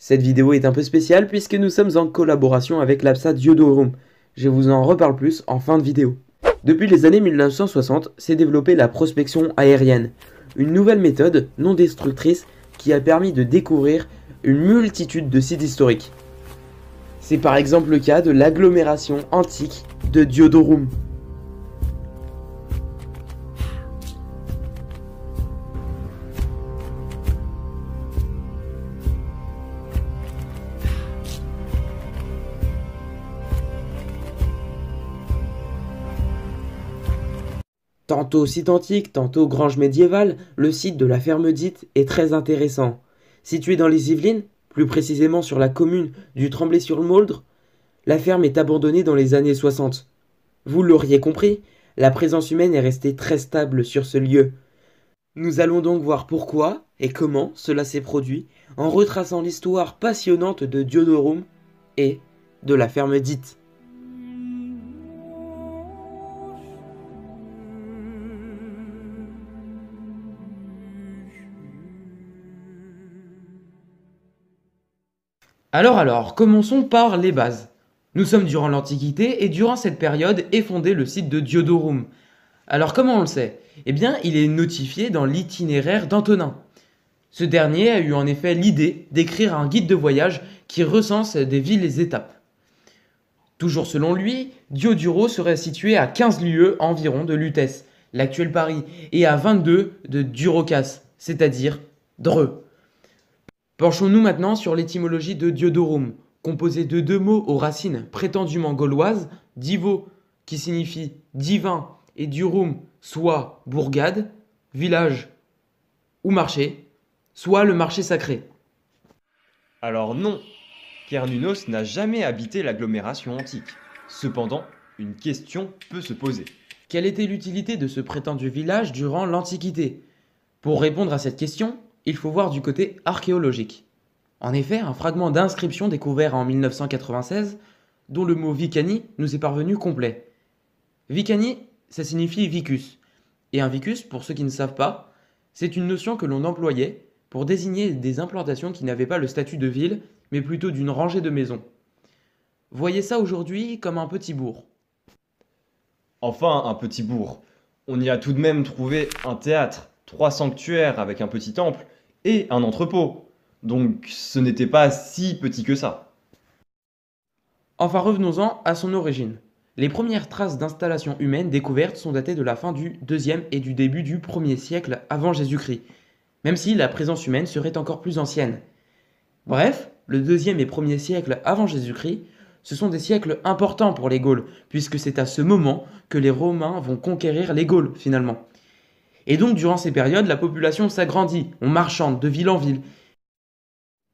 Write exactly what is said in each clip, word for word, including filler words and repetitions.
Cette vidéo est un peu spéciale puisque nous sommes en collaboration avec l'Apsa Diodurum. Je vous en reparle plus en fin de vidéo. Depuis les années mille neuf cent soixante, s'est développée la prospection aérienne, une nouvelle méthode non destructrice qui a permis de découvrir une multitude de sites historiques. C'est par exemple le cas de l'agglomération antique de Diodurum. Tantôt site antique, tantôt grange médiévale, le site de la ferme dite est très intéressant. Situé dans les Yvelines, plus précisément sur la commune du Tremblay-sur-Mauldre, la ferme est abandonnée dans les années soixante. Vous l'auriez compris, la présence humaine est restée très stable sur ce lieu. Nous allons donc voir pourquoi et comment cela s'est produit en retraçant l'histoire passionnante de Diodurum et de la ferme dite. Alors alors, commençons par les bases. Nous sommes durant l'Antiquité et durant cette période est fondé le site de Diodurum. Alors comment on le sait? Eh bien, il est notifié dans l'itinéraire d'Antonin. Ce dernier a eu en effet l'idée d'écrire un guide de voyage qui recense des villes et étapes. Toujours selon lui, Dioduro serait situé à quinze lieues environ de Lutèce, l'actuel Paris, et à vingt-deux de Durocas, c'est-à-dire Dreux. Penchons-nous maintenant sur l'étymologie de Diodurum, composée de deux mots aux racines prétendument gauloises, divo, qui signifie divin, et durum, soit bourgade, village ou marché, soit le marché sacré. Alors non, Kernunos n'a jamais habité l'agglomération antique. Cependant, une question peut se poser. Quelle était l'utilité de ce prétendu village durant l'Antiquité? Pour répondre à cette question, il faut voir du côté archéologique. En effet, un fragment d'inscription découvert en mille neuf cent quatre-vingt-seize, dont le mot Vicani nous est parvenu complet. Vicani, ça signifie Vicus. Et un Vicus, pour ceux qui ne savent pas, c'est une notion que l'on employait pour désigner des implantations qui n'avaient pas le statut de ville, mais plutôt d'une rangée de maisons. Voyez ça aujourd'hui comme un petit bourg. Enfin, un petit bourg. On y a tout de même trouvé un théâtre, trois sanctuaires avec un petit temple, et un entrepôt, donc ce n'était pas si petit que ça. Enfin revenons-en à son origine. Les premières traces d'installation humaine découvertes sont datées de la fin du deuxième et du début du premier siècle avant Jésus-Christ, même si la présence humaine serait encore plus ancienne. Bref, le deuxième et premier siècle avant Jésus-Christ, ce sont des siècles importants pour les Gaules, puisque c'est à ce moment que les Romains vont conquérir les Gaules finalement. Et donc durant ces périodes, la population s'agrandit, on marchande de ville en ville.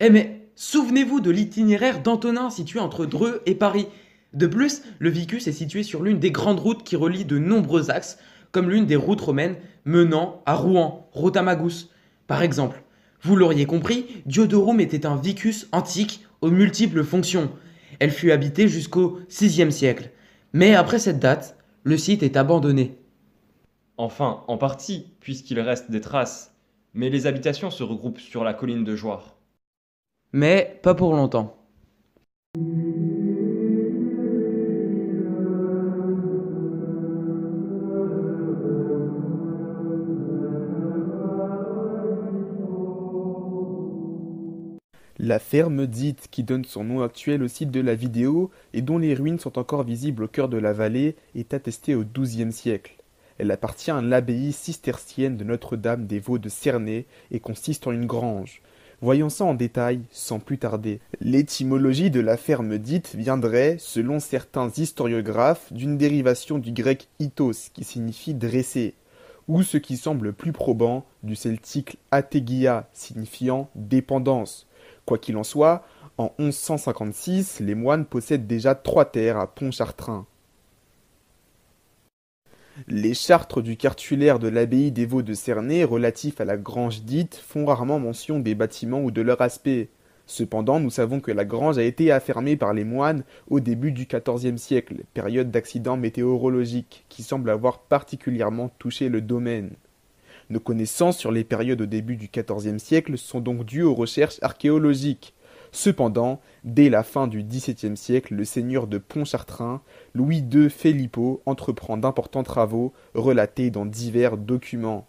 Eh mais, souvenez-vous de l'itinéraire d'Antonin situé entre Dreux et Paris. De plus, le Vicus est situé sur l'une des grandes routes qui relient de nombreux axes, comme l'une des routes romaines menant à Rouen, Rotamagus, par exemple. Vous l'auriez compris, Diodurum était un Vicus antique aux multiples fonctions. Elle fut habitée jusqu'au sixième siècle. Mais après cette date, le site est abandonné. Enfin, en partie, puisqu'il reste des traces, mais les habitations se regroupent sur la colline de Jouarre. Mais pas pour longtemps. La ferme dite, qui donne son nom actuel au site de la vidéo, et dont les ruines sont encore visibles au cœur de la vallée, est attestée au douzième siècle. Elle appartient à l'abbaye cistercienne de Notre-Dame des Vaux de Cernay et consiste en une grange. Voyons ça en détail, sans plus tarder. L'étymologie de la ferme dite viendrait, selon certains historiographes, d'une dérivation du grec « itos » qui signifie « dresser », ou ce qui semble plus probant, du celtique « ategia » signifiant « dépendance ». Quoi qu'il en soit, en onze cent cinquante-six, les moines possèdent déjà trois terres à Pontchartrain. Les chartres du cartulaire de l'abbaye des Vaux de Cernay relatifs à la grange dite font rarement mention des bâtiments ou de leur aspect. Cependant, nous savons que la grange a été affermée par les moines au début du quatorzième siècle, période d'accidents météorologiques qui semble avoir particulièrement touché le domaine. Nos connaissances sur les périodes au début du quatorzième siècle sont donc dues aux recherches archéologiques. Cependant, dès la fin du dix-septième siècle, le seigneur de Pontchartrain, Louis deux Phélypeaux, entreprend d'importants travaux relatés dans divers documents.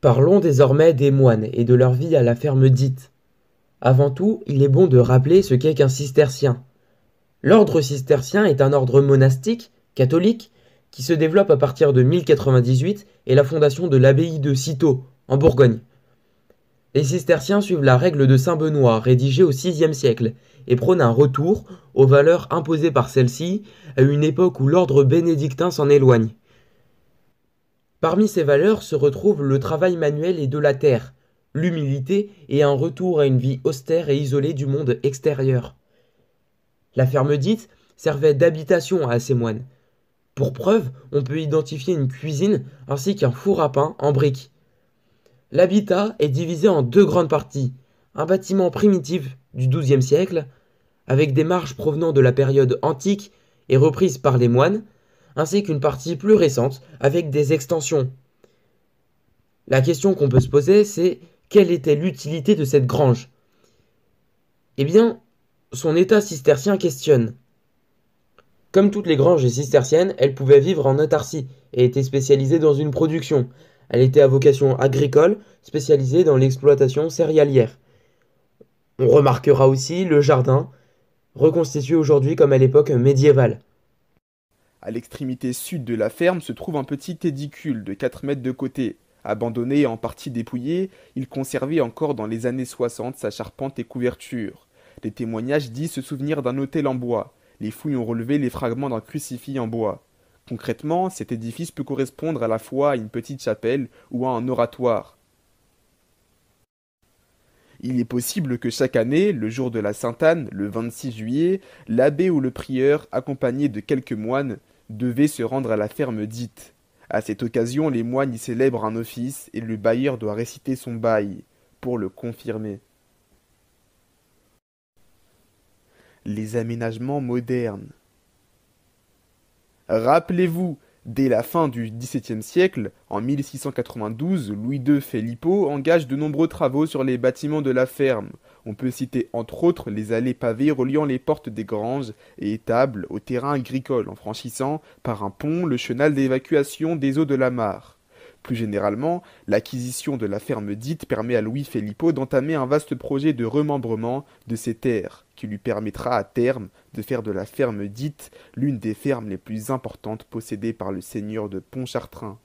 Parlons désormais des moines et de leur vie à la ferme dite. Avant tout, il est bon de rappeler ce qu'est qu'un cistercien. L'ordre cistercien est un ordre monastique, catholique, qui se développe à partir de mille quatre-vingt-dix-huit et la fondation de l'abbaye de Cîteaux, en Bourgogne. Les cisterciens suivent la règle de Saint-Benoît, rédigée au sixième siècle, et prônent un retour aux valeurs imposées par celle-ci à une époque où l'ordre bénédictin s'en éloigne. Parmi ces valeurs se retrouvent le travail manuel et de la terre, l'humilité et un retour à une vie austère et isolée du monde extérieur. La ferme dite servait d'habitation à ces moines. Pour preuve, on peut identifier une cuisine ainsi qu'un four à pain en briques. L'habitat est divisé en deux grandes parties, un bâtiment primitif du douzième siècle, avec des marches provenant de la période antique et reprises par les moines, ainsi qu'une partie plus récente avec des extensions. La question qu'on peut se poser, c'est quelle était l'utilité de cette grange? Eh bien, son état cistercien questionne. Comme toutes les granges cisterciennes, elle pouvait vivre en autarcie et était spécialisée dans une production. Elle était à vocation agricole, spécialisée dans l'exploitation céréalière. On remarquera aussi le jardin, reconstitué aujourd'hui comme à l'époque médiévale. À l'extrémité sud de la ferme se trouve un petit édicule de quatre mètres de côté. Abandonné et en partie dépouillé, il conservait encore dans les années soixante sa charpente et couverture. Les témoignages disent se souvenir d'un autel en bois. Les fouilles ont relevé les fragments d'un crucifix en bois. Concrètement, cet édifice peut correspondre à la fois à une petite chapelle ou à un oratoire. Il est possible que chaque année, le jour de la Sainte Anne, le vingt-six juillet, l'abbé ou le prieur, accompagné de quelques moines, devait se rendre à la ferme dite. À cette occasion, les moines y célèbrent un office et le bailleur doit réciter son bail pour le confirmer. Les aménagements modernes. Rappelez-vous, dès la fin du dix-septième siècle, en mille six cent quatre-vingt-douze, Louis deux Phélypeaux engage de nombreux travaux sur les bâtiments de la ferme. On peut citer entre autres les allées pavées reliant les portes des granges et étables au terrain agricole en franchissant par un pont le chenal d'évacuation des eaux de la mare. Plus généralement, l'acquisition de la ferme dite permet à Louis Phélypeaux d'entamer un vaste projet de remembrement de ses terres, qui lui permettra à terme de faire de la ferme dite l'une des fermes les plus importantes possédées par le seigneur de Pontchartrain.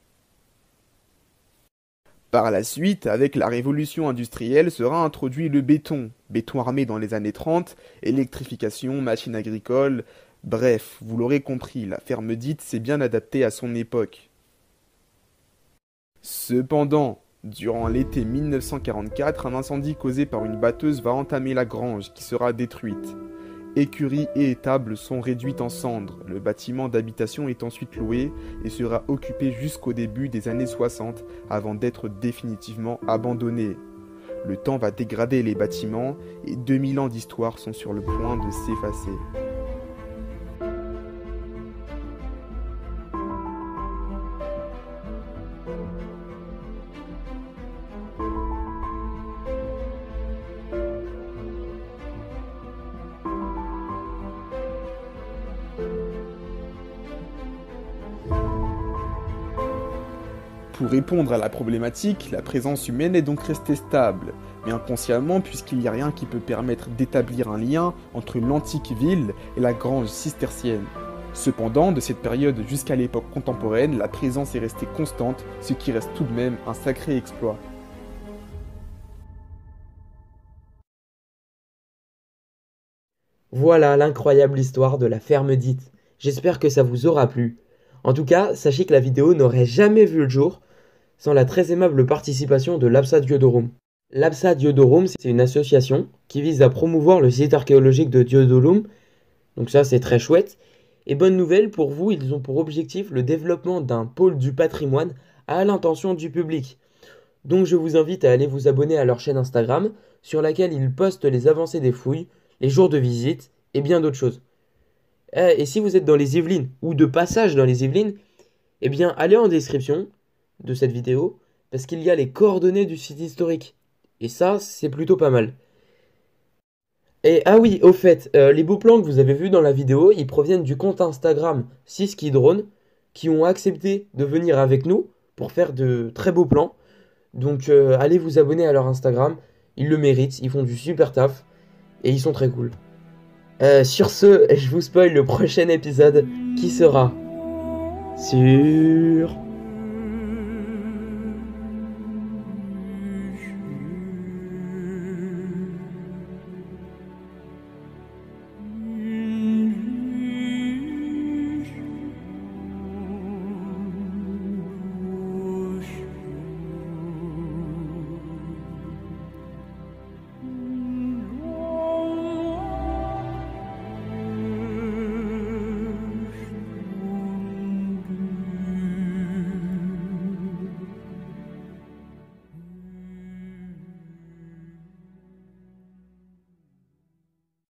Par la suite, avec la révolution industrielle, sera introduit le béton, béton armé dans les années trente, électrification, machines agricoles, bref, vous l'aurez compris, la ferme dite s'est bien adaptée à son époque. Cependant, durant l'été mille neuf cent quarante-quatre, un incendie causé par une batteuse va entamer la grange qui sera détruite. Écuries et étables sont réduites en cendres, le bâtiment d'habitation est ensuite loué et sera occupé jusqu'au début des années soixante avant d'être définitivement abandonné. Le temps va dégrader les bâtiments et deux mille ans d'histoire sont sur le point de s'effacer. Pour répondre à la problématique, la présence humaine est donc restée stable, mais inconsciemment puisqu'il n'y a rien qui peut permettre d'établir un lien entre l'antique ville et la grange cistercienne. Cependant, de cette période jusqu'à l'époque contemporaine, la présence est restée constante, ce qui reste tout de même un sacré exploit. Voilà l'incroyable histoire de la ferme dite. J'espère que ça vous aura plu. En tout cas, sachez que la vidéo n'aurait jamais vu le jour sans la très aimable participation de l'Apsa Diodurum. L'Apsa Diodurum, c'est une association qui vise à promouvoir le site archéologique de Diodurum, donc ça c'est très chouette. Et bonne nouvelle pour vous, ils ont pour objectif le développement d'un pôle du patrimoine à l'intention du public. Donc je vous invite à aller vous abonner à leur chaîne Instagram, sur laquelle ils postent les avancées des fouilles, les jours de visite et bien d'autres choses. Et si vous êtes dans les Yvelines, ou de passage dans les Yvelines, eh bien allez en description de cette vidéo, parce qu'il y a les coordonnées du site historique. Et ça, c'est plutôt pas mal. Et ah oui, au fait, euh, les beaux plans que vous avez vus dans la vidéo, ils proviennent du compte Instagram Seasky Drone, qui ont accepté de venir avec nous pour faire de très beaux plans. Donc euh, allez vous abonner à leur Instagram, ils le méritent, ils font du super taf et ils sont très cool. Euh, sur ce, je vous spoil le prochain épisode qui sera sur...